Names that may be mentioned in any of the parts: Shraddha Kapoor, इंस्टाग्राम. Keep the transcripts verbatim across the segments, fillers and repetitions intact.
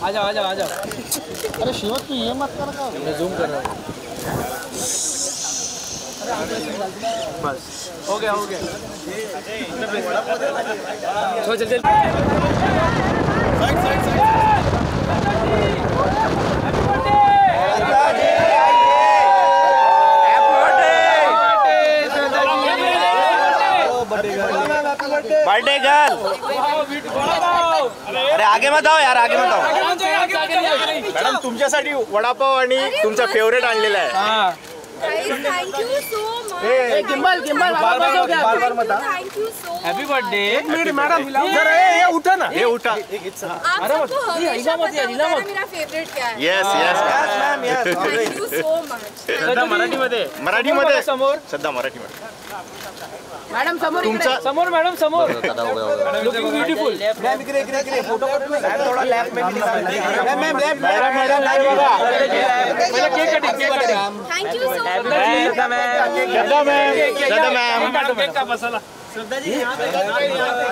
आजा आजा आजा। अरे शिव तू ये मत कर ना, मैं जूम कर रहा हूँ। बस हो गया हो गया। चल चल बर्थडे गर्ल। अरे आगे मत आओ यार, आगे मत आओ। मैडम तुमच्यासाठी वडापाव आणि तुमचा फेवरेट आणलेला आहे। Gimbal gimbal happy birthday. एक मिनट मैडम ये उठा ना, ये उठा। अरे मेरा फेवरेट क्या है? Yes yes ma'am yes. Thank you so much. Shraddha Marathi मध्ये, मराठी मध्ये समोर, श्रद्धा मराठी मध्ये। मैडम समोर, समोर मैडम समोर। Looking beautiful. मैम इकडे इकडे इकडे फोटो काढू। मैम थोड़ा लॅप में दिखा। Ma'am ma'am lap madam madam lap बघा। पहिला cake cutting cake cutting. Thank you so much Shraddha ma'am. Shraddha ma'am Shraddha ma'am cake का मसाला। श्रद्धा जी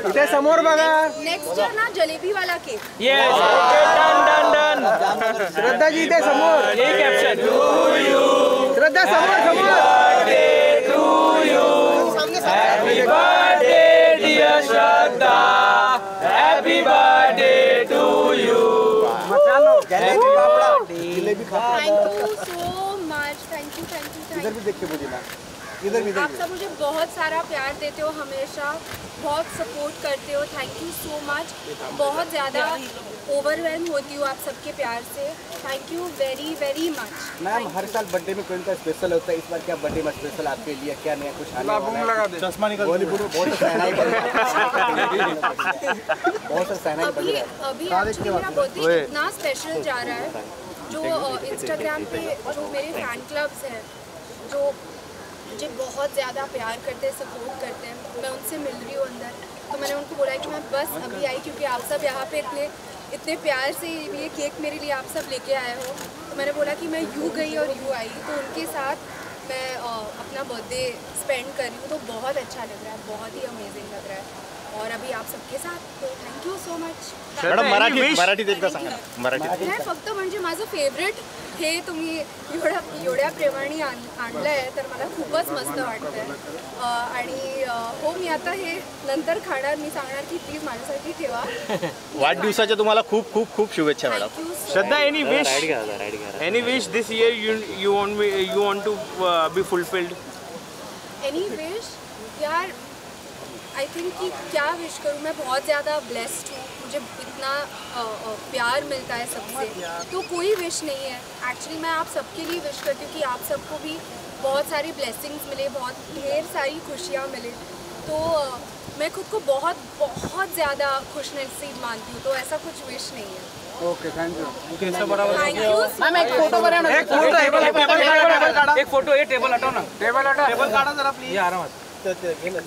इथे समोर बघा। नेक्स्ट ना जलेबी वाला cake. Yes done done done. Shraddha ji इथे समोर हे कॅप्शन। श्रद्धा समोर समोर। Happy birthday dear Shraddha, happy birthday to you. मसालो जलेबी पापड़ा जलेबी खा। Thank you so much. Thank you thank you. इधर भी देखिए मुझे, इधर भी आप सब मुझे बहुत सारा प्यार देते हो, हमेशा बहुत सपोर्ट करते हो। Thank you so much. बहुत ज़्यादा ओवरवेल्म होती हूँ आप सबके प्यार से। Thank you very very much. Ma'am हर साल बर्थडे में कोई का स्पेशल होता है, इस बार क्या बर्थडे में स्पेशल आपके लिए क्या नया कुछ आने वाला है? चश्मा निकल अभी अभी एक्चुअली मेरा बर्थडे इतना स्पेशल जा रहा है। जो इंस्टाग्राम पे जो मेरे फैन क्लब्स हैं जो मुझे बहुत ज़्यादा प्यार करते हैं, सपोर्ट करते हैं, मैं उनसे मिल रही हूँ अंदर, तो मैंने उनको बोला कि मैं बस अभी आई क्योंकि आप सब यहाँ पे इतने इतने प्यार से ये केक मेरे लिए आप सब लेके आए हो। तो मैंने बोला कि मैं यू गई और यू आई, तो उनके साथ मैं अपना बर्थडे स्पेंड कर रही हूँ, तो बहुत अच्छा लग रहा है, बहुत ही अमेजिंग लग रहा है। और अभी आप सबके साथ तो thank you so much. Madam Marathi Marathi देखता सांगा मराठी नाही फक्त म्हणजे माझं फेवरेट हे तुम्ही एवढ्या एवढ्या प्रेमाने आणलं आहे तर मला खूपच मस्त वाटतंय। आणि हो मी आता हे नंतर खाणार, मी सांगणार की प्लीज माझ्यासाठी ठेवा। वाढदिवसाच्या तुम्हाला खूप खूप खूप शुभेच्छा madam. Shraddha any wish any wish this year you you want me you want to be fulfilled? Any wish यार आई थिंक कि क्या विश करूँ, मैं बहुत ज़्यादा ब्लेस्ड हूँ, मुझे इतना आ, आ, प्यार मिलता है सबसे, तो कोई विश नहीं है एक्चुअली। मैं आप सबके लिए विश करती हूँ कि आप सबको भी बहुत सारी ब्लेसिंग्स मिले, बहुत ढेर सारी खुशियाँ मिले। तो आ, मैं खुद को बहुत बहुत ज़्यादा खुशनसीब मानती हूँ, तो ऐसा कुछ विश नहीं है। Okay thank you. Thank you. Ma'am एक फोटो बना ना, एक फोटो टेबल टेबल एक फोटो ये टेबल हटाओ ना, टेबल हटाओ टेबल काढा जरा प्लीज। ये आराम से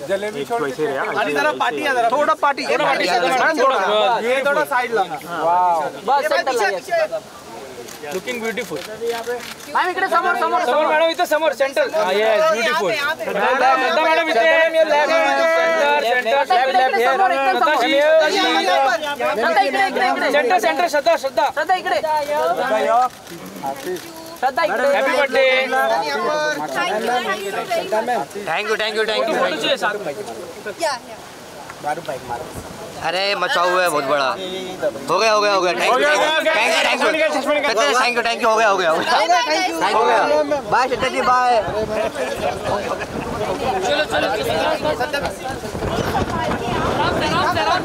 जलेबी छोड़ के आणि जरा पार्टी या जरा थोड़ा पार्टी थोड़ा पार्टी थोड़ा ये थोड़ा साइड ला। वाओ बस सेंटर ला। Looking beautiful. मैम इकडे समोर समोर समोर मॅडम इथे समोर centre. Yes beautiful. Shraddha madam इथे centre centre lap here. Shraddha इकडे इकडे सेंटर सेंटर। श्रद्धा श्रद्धा श्रद्धा इकडे। श्रद्धा इकडे। Happy birthday. Thank you thank you thank you thank you. मारू बाइक मारू। अरे मचा हुआ है बहुत बड़ा। हो गया हो गया हो गया। Thank you thank you thank you thank you. हो गया हो गया हो गया। Bye Shraddha ji bye. चलो चलो।